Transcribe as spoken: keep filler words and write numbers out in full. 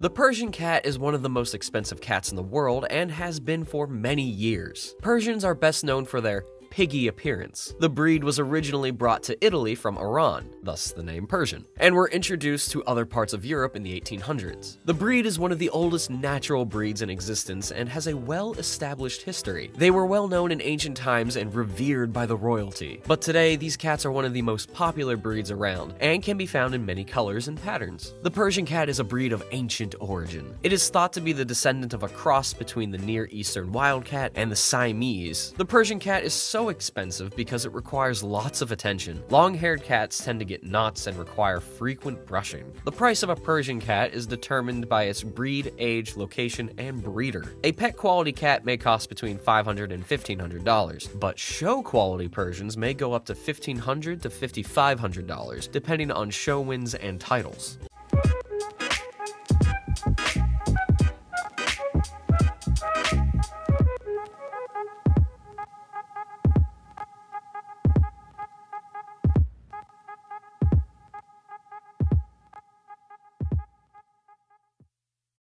The Persian cat is one of the most expensive cats in the world and has been for many years. Persians are best known for their piggy appearance. The breed was originally brought to Italy from Iran, thus the name Persian, and were introduced to other parts of Europe in the eighteen hundreds. The breed is one of the oldest natural breeds in existence and has a well-established history. They were well known in ancient times and revered by the royalty, but today these cats are one of the most popular breeds around and can be found in many colors and patterns. The Persian cat is a breed of ancient origin. It is thought to be the descendant of a cross between the Near Eastern wildcat and the Siamese. The Persian cat is so expensive because it requires lots of attention. Long-haired cats tend to get knots and require frequent brushing. The price of a Persian cat is determined by its breed, age, location, and breeder. A pet quality cat may cost between five hundred dollars and fifteen hundred dollars, but show quality Persians may go up to fifteen hundred dollars to fifty-five hundred dollars, depending on show wins and titles.